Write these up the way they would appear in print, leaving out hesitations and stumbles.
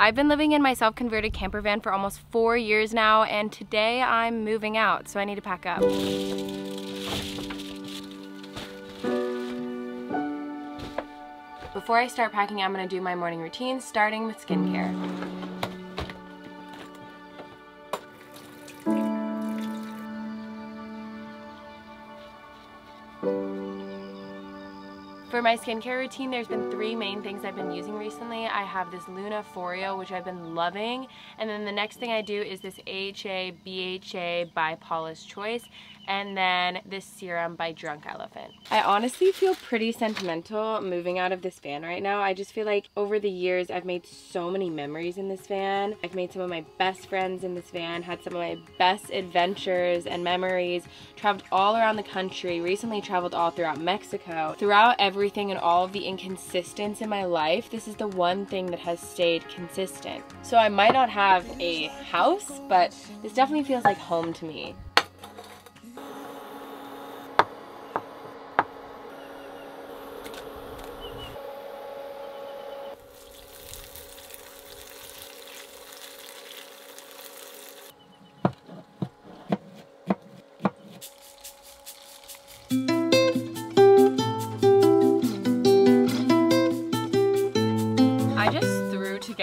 I've been living in my self-converted camper van for almost 4 years now, and today I'm moving out, so I need to pack up. Before I start packing, I'm gonna do my morning routine, starting with skincare. For my skincare routine, there's been three main things I've been using recently. I have this Luna Foreo, which I've been loving, and then the next thing I do is this AHA BHA by Paula's Choice, and then this serum by Drunk Elephant. I honestly feel pretty sentimental moving out of this van right now. I just feel like over the years, I've made so many memories in this van. I've made some of my best friends in this van, had some of my best adventures and memories, traveled all around the country, recently traveled all throughout Mexico. Throughout everything and all of the inconsistency in my life, this is the one thing that has stayed consistent. So I might not have a house, but this definitely feels like home to me.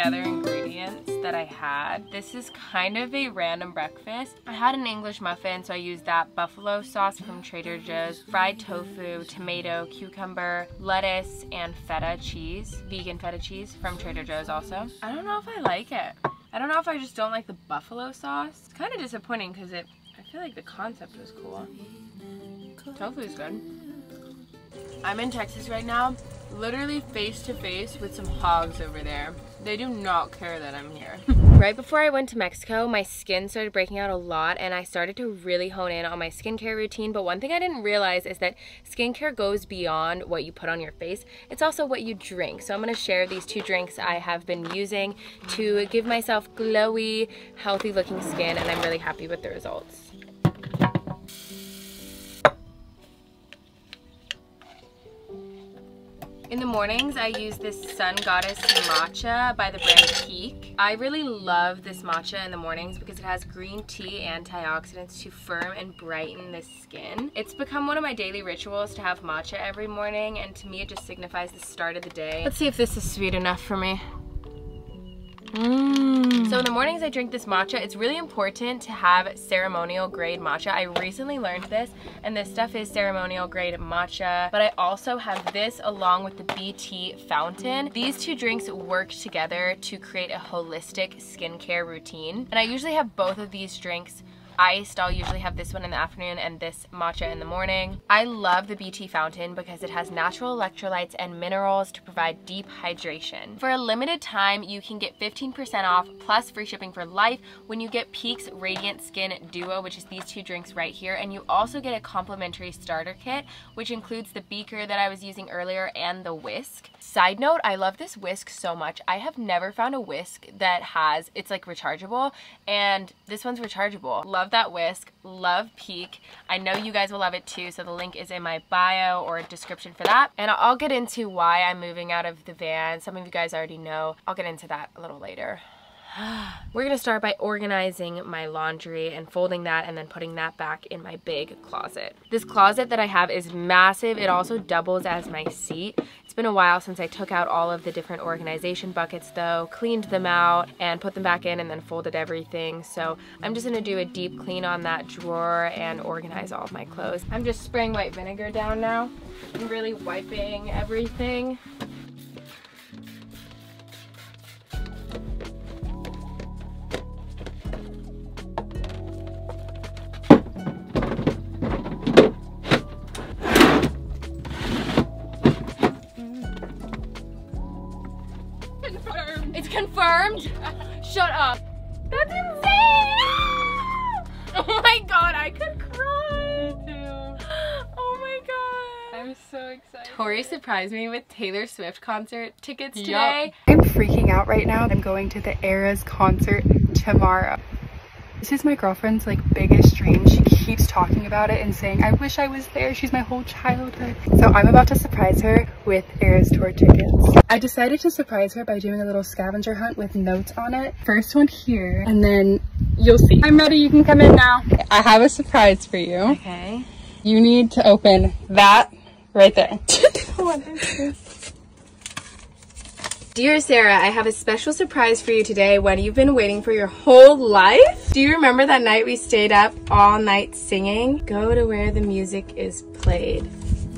Ingredients that I had. This is kind of a random breakfast. I had an English muffin, so I used that buffalo sauce from Trader Joe's, fried tofu, tomato, cucumber, lettuce, and feta cheese, vegan feta cheese from Trader Joe's also. I don't know if I like it. I don't know if I just don't like the buffalo sauce. It's kind of disappointing because I feel like the concept was cool. Tofu's good. I'm in Texas right now, literally face to face with some hogs over there. They do not care that I'm here. Right before I went to Mexico, my skin started breaking out a lot and I started to really hone in on my skincare routine, but one thing I didn't realize is that skincare goes beyond what you put on your face. It's also what you drink. So I'm gonna share these two drinks I have been using to give myself glowy, healthy looking skin, and I'm really happy with the results. In the mornings, I use this Sun Goddess Matcha by the brand Pique. I really love this matcha in the mornings because it has green tea antioxidants to firm and brighten the skin. It's become one of my daily rituals to have matcha every morning, and to me it just signifies the start of the day. Let's see if this is sweet enough for me. So in the mornings I drink this matcha. It's really important to have ceremonial grade matcha. I recently learned this, and this stuff is ceremonial grade matcha, but I also have this along with the BT Fountain. These two drinks work together to create a holistic skincare routine, and I usually have both of these drinks iced. I'll usually have this one in the afternoon and this matcha in the morning. I love the BT Fountain because it has natural electrolytes and minerals to provide deep hydration. For a limited time, you can get 15% off plus free shipping for life when you get Pique's Radiant Skin Duo, which is these two drinks right here, and you also get a complimentary starter kit, which includes the beaker that I was using earlier and the whisk. Side note, I love this whisk so much. I have never found a whisk that has, it's like rechargeable, and this one's rechargeable. Love that whisk, love Pique. I know you guys will love it too, so the link is in my bio or description for that. And I'll get into why I'm moving out of the van. Some of you guys already know. I'll get into that a little later. We're gonna start by organizing my laundry and folding that and then putting that back in my big closet. This closet that I have is massive. It also doubles as my seat. It's been a while since I took out all of the different organization buckets though, cleaned them out and put them back in and then folded everything. So I'm just gonna do a deep clean on that drawer and organize all of my clothes. I'm just spraying white vinegar down now. I'm really wiping everything. Confirmed? Shut up. That's insane! Oh my god, I could cry. Me too. Oh my god. I'm so excited. Tori surprised me with Taylor Swift concert tickets today. Yep. I'm freaking out right now. I'm going to the Eras concert tomorrow. This is my girlfriend's like biggest dream. She keeps talking about it and saying, I wish I was there, she's my whole childhood. So I'm about to surprise her with Eras Tour tickets. I decided to surprise her by doing a little scavenger hunt with notes on it. First one here, and then you'll see. I'm ready, you can come in now. I have a surprise for you. Okay. You need to open that right there. What is this? Dear Sarah, I have a special surprise for you today, one you've been waiting for your whole life. Do you remember that night we stayed up all night singing? Go to where the music is played.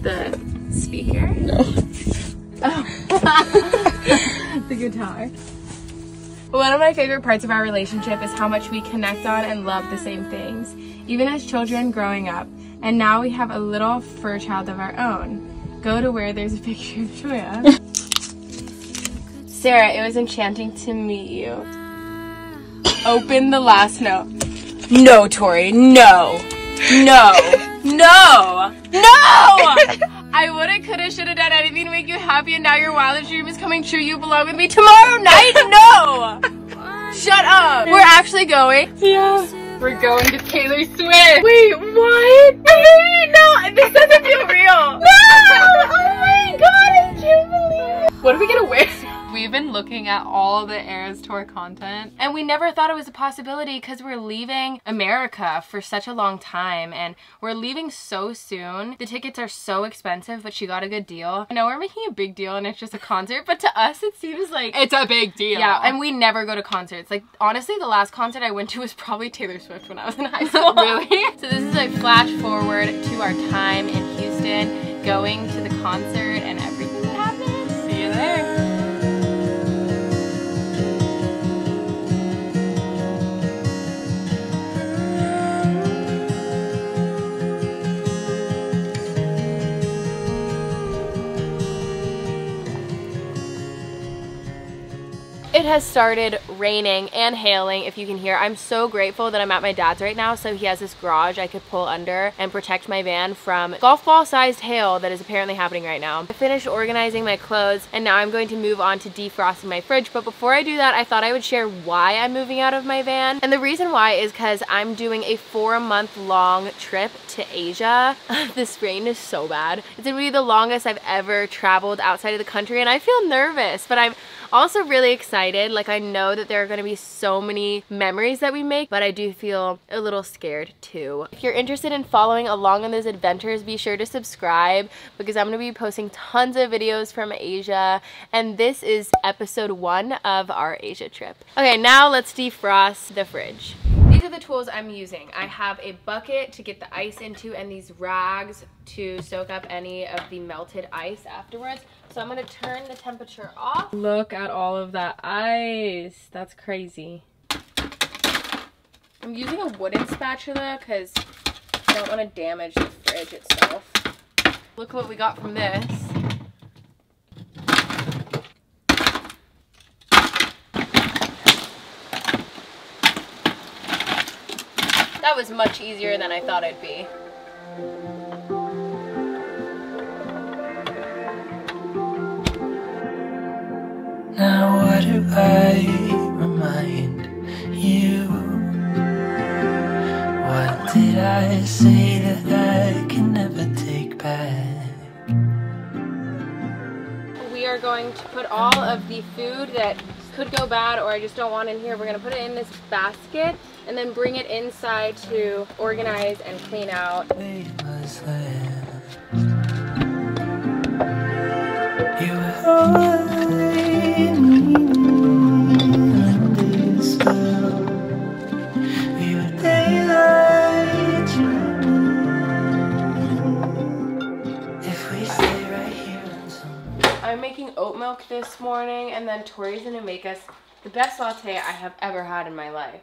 The speaker? No. Oh. The guitar. One of my favorite parts of our relationship is how much we connect on and love the same things, even as children growing up. And now we have a little fur child of our own. Go to where there's a picture of Choya. Sarah, it was enchanting to meet you. Open the last note. No, Tori, no. No. No. No! I woulda, coulda, shoulda done anything to make you happy, and now your wildest dream is coming true. You belong with me tomorrow night? No! Shut up! We're actually going. Yeah. We're going to Taylor Swift. Wait, what? I mean, no, this doesn't feel real. No! Oh my god, I can't believe it. What are we gonna wear? We've been looking at all the Eras Tour content, and we never thought it was a possibility because we're leaving America for such a long time, and we're leaving so soon. The tickets are so expensive, but she got a good deal. I know we're making a big deal and it's just a concert, but to us it seems like it's a big deal. Yeah, and we never go to concerts. Like, honestly, the last concert I went to was probably Taylor Swift when I was in high school. Really? So this is a flash forward to our time in Houston, going to the concert and everything that happened. See you there. It has started raining and hailing, if you can hear. I'm so grateful that I'm at my dad's right now, so he has this garage I could pull under and protect my van from golf ball sized hail that is apparently happening right now. I finished organizing my clothes and now I'm going to move on to defrosting my fridge, but before I do that I thought I would share why I'm moving out of my van. And the reason why is because I'm doing a 4-month long trip to Asia. This rain is so bad. It's gonna be the longest I've ever traveled outside of the country and I feel nervous, but I'm also really excited. Like, I know that there are going to be so many memories that we make, but I do feel a little scared too. If you're interested in following along on those adventures, be sure to subscribe because I'm going to be posting tons of videos from Asia, and this is episode 1 of our Asia trip. Okay, now let's defrost the fridge. These are the tools I'm using. I have a bucket to get the ice into and these rags to soak up any of the melted ice afterwards. So I'm gonna turn the temperature off. Look at all of that ice. That's crazy. I'm using a wooden spatula because I don't want to damage the fridge itself. Look what we got from this. That was much easier than I thought it'd be. Now what do I remind you? What did I say that I can never take back? We are going to put all of the food that could go bad or I just don't want in here. We're going to put it in this basket and then bring it inside to organize and clean out. I'm making oat milk this morning, and then Tori's gonna make us the best latte I have ever had in my life.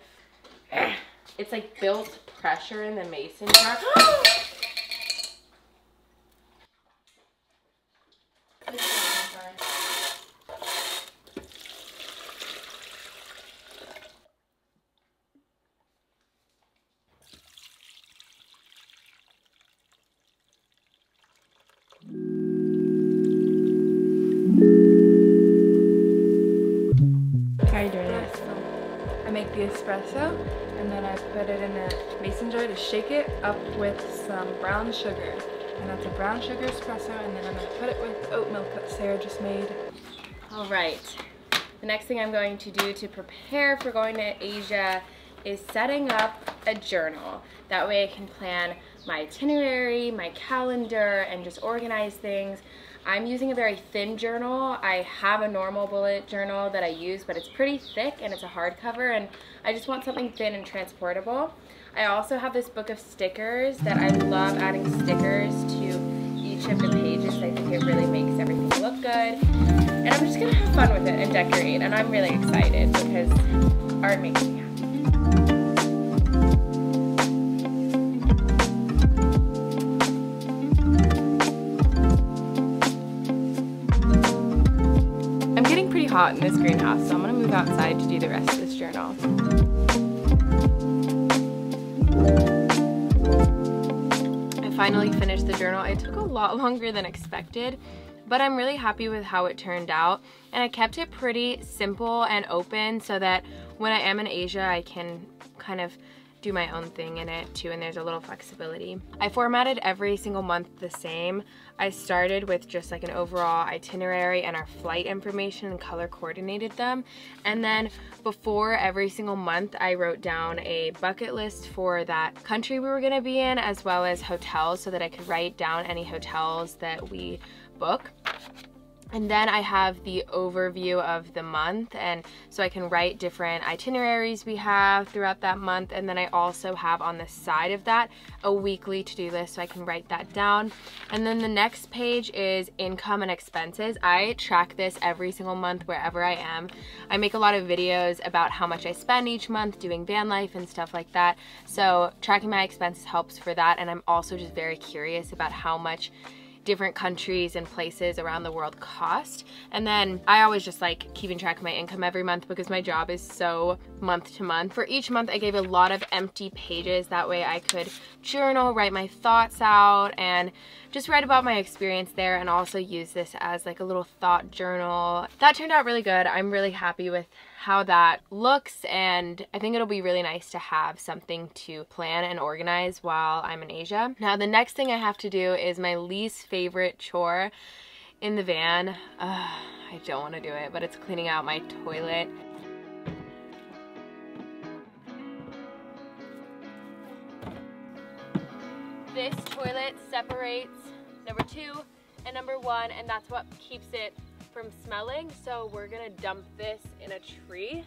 It's like built pressure in the mason jar. I'm make the espresso, and then I put it in a mason jar to shake it up with some brown sugar. And that's a brown sugar espresso, and then I'm going to put it with oat milk that Sarah just made. All right, the next thing I'm going to do to prepare for going to Asia is setting up a journal. That way I can plan my itinerary, my calendar, and just organize things. I'm using a very thin journal. I have a normal bullet journal that I use, but it's pretty thick and it's a hardcover, and I just want something thin and transportable. I also have this book of stickers that I love adding stickers to each of the pages. I think it really makes everything look good. And I'm just gonna have fun with it and decorate, and I'm really excited because art makes me happy. Hot in this greenhouse, so I'm going to move outside to do the rest of this journal. I finally finished the journal. It took a lot longer than expected, but I'm really happy with how it turned out, and I kept it pretty simple and open so that when I am in Asia I can kind of do my own thing in it too, and there's a little flexibility. I formatted every single month the same. I started with just like an overall itinerary and our flight information and color coordinated them. And then before every single month, I wrote down a bucket list for that country we were gonna be in, as well as hotels, so that I could write down any hotels that we book. And then I have the overview of the month, and so I can write different itineraries we have throughout that month. And then I also have on the side of that a weekly to-do list, so I can write that down. And then the next page is income and expenses. I track this every single month wherever I am. I make a lot of videos about how much I spend each month doing van life and stuff like that. So tracking my expenses helps for that, and I'm also just very curious about how much different countries and places around the world cost. And then I always just like keeping track of my income every month because my job is so month to month. For each month I gave a lot of empty pages, that way I could journal, write my thoughts out, and just write about my experience there, and also use this as like a little thought journal. That turned out really good. I'm really happy with how that looks, and I think it'll be really nice to have something to plan and organize while I'm in Asia. Now the next thing I have to do is my least favorite chore in the van. I don't want to do it, but it's cleaning out my toilet. This toilet separates number 2 and number 1, and that's what keeps it from smelling, so we're gonna dump this in a tree.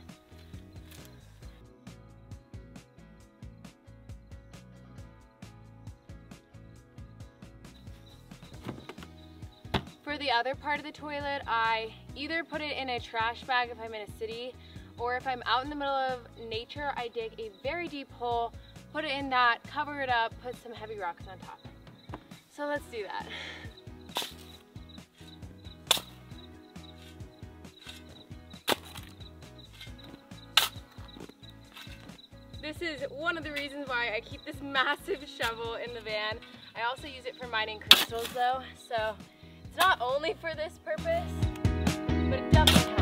For the other part of the toilet, I either put it in a trash bag if I'm in a city, or if I'm out in the middle of nature, I dig a very deep hole, put it in that, cover it up, put some heavy rocks on top. So let's do that. This is one of the reasons why I keep this massive shovel in the van. I also use it for mining crystals though, so it's not only for this purpose, but it definitely helps.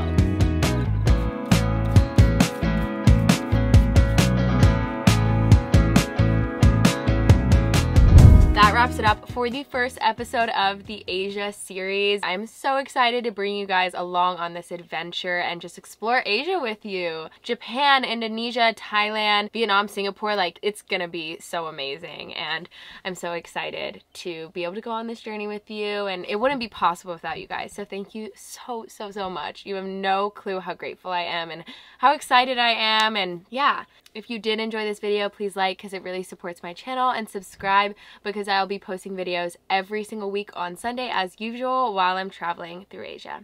That wraps it up for the first episode of the Asia series. I'm so excited to bring you guys along on this adventure and just explore Asia with you. Japan, Indonesia, Thailand, Vietnam, Singapore, like it's gonna be so amazing, and I'm so excited to be able to go on this journey with you, and it wouldn't be possible without you guys. So thank you so much. You have no clue how grateful I am and how excited I am. And yeah, if you did enjoy this video, please like, because it really supports my channel, and subscribe because I'll be posting videos every single week on Sunday as usual while I'm traveling through Asia.